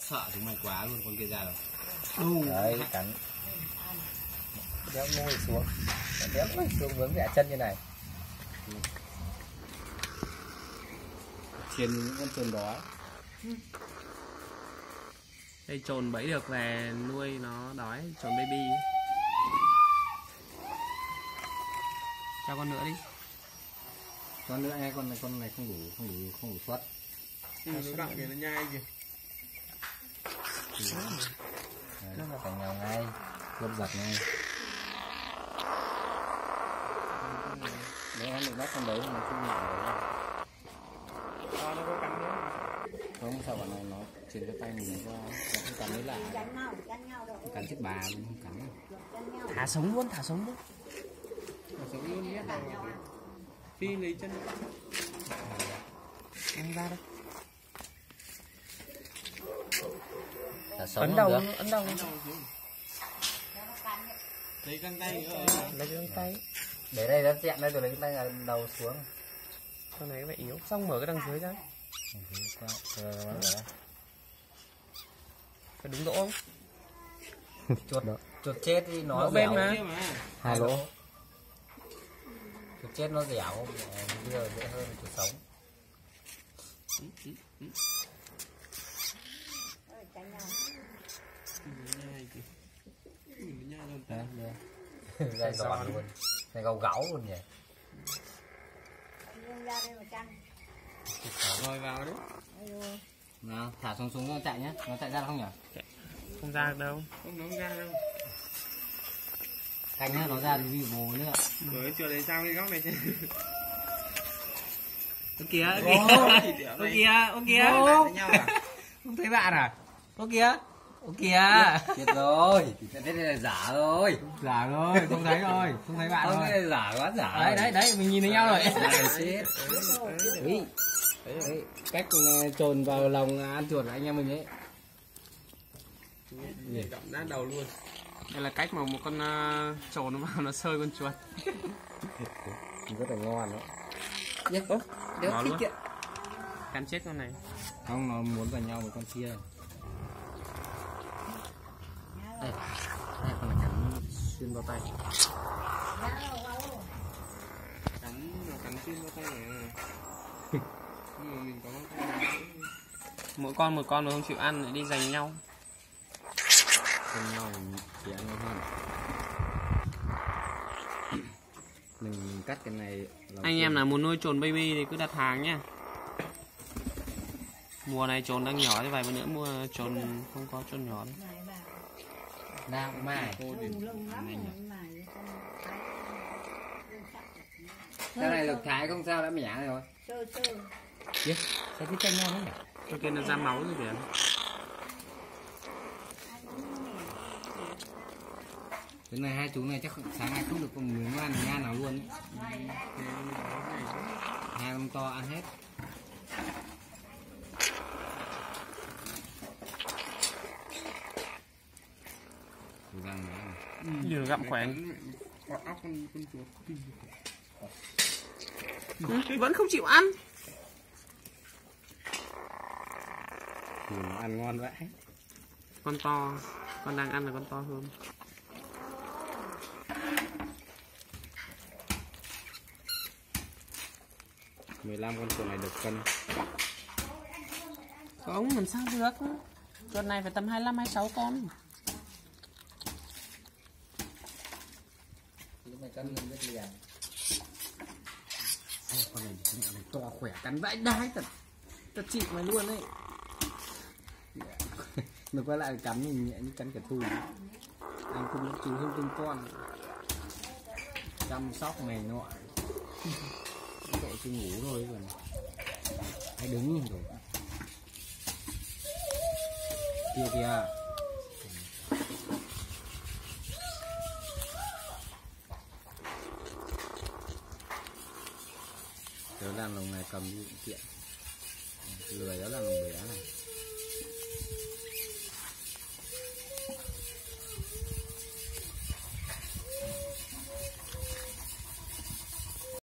Sợ chúng mày quá luôn, con kia ra rồi. Đấy, cắn. Đéo môi xuống. Đéo môi xuống vướng vẹ chân như này. Thiền những con trồn đó. Đây trồn bẫy được về nuôi nó đói, trồn baby. Cho con nữa đi. Con nữa ai con này không đủ suất. Nó đặng thì nó nhai kìa. Nó là phải nghèo ngay, cướp giật ngay. Nếu ăn được bắt con đấy thì nó không nhẹ đấy. Nó có cắn nữa. Không sao bọn này nó chuyển cái tay mình qua, nó không cắn đấy là cắn chết bà cũng không cắn. Thả sống luôn. Thả sống luôn biết rồi. Phi lấy chân. Ăn ra đây. Ấn đầu. Lấy cái găng tay. Để đây nó chẹn đây rồi lấy cái tay đầu xuống. Con này nó yếu. Xong mở cái đằng dưới ra. Phải đúng lỗ không? chuột chết thì nó dẻo. Hai lỗ. Chuột chết nó dẻo. Bây giờ dễ hơn chuột sống. Đây giòn luôn, này gấu luôn nhỉ. Rồi vào đấy. Nào thả xuống nó chạy nhé, nó chạy ra không nhỉ? Không ra đâu. Không ra đâu. Canh nó ra thì bị bồ nữa. Mới chuột này sao cái góc này chứ? Ô kìa. Không thấy bạn à? Ô kìa. Chết rồi. Thế này là giả rồi. Không thấy bạn rồi. Thế này giả quá giả. Đấy, mình nhìn thấy nhau rồi. Đấy. Cách trồn vào lòng ăn chuột là anh em mình ấy. Động nát đầu luôn. Đây là cách mà một con trồn nó vào nó sơi con chuột. Rất là ngon đó. Nó luôn. Cắn chết con này. Không, nó muốn vào nhau với con kia. Đây con này cắn xuyên vào tay. Cắn xuyên vào tay này. Nhưng mà mình có con này. Mỗi con nó không chịu ăn lại đi giành nhau. Giành nhau thì chỉ ăn nó hơn. Mình cắt cái này. Anh em nào muốn nuôi trồn baby thì cứ đặt hàng nhá. Mùa này trồn đang nhỏ thế, vài bữa nữa mua trồn không có trồn nhỏ đấy. Nào mai. Cái này lục thái không sao đã mẻ rồi. Chết. Sao cái chân ngon đấy. Cái kia nó ra máu rồi kìa. Cái này hai chú này chắc sáng nay không được con miếng ăn nha nào luôn đấy. Hai con to ăn hết. Nhiều gặm khoảng vẫn không chịu ăn. Nó ăn ngon vậy. Con to, con đang ăn là con to hơn. Mười lăm con chuột này được cân. Không làm sao được. Chuột này phải tầm 25-26 con. Cắn lên rất liền. Con này to khỏe cắn vãi đái thật chị mày luôn đấy. Mình quay lại cắn mình nhẹ như cắn kẻ thù. Anh cũng chú hơn từng con. Chăm sóc mày nọ. Tội chưa ngủ rồi còn. Hãy đứng nhìn rồi. Kìa. Làm lồng này cầm đi kiện lười đó là lồng bé này.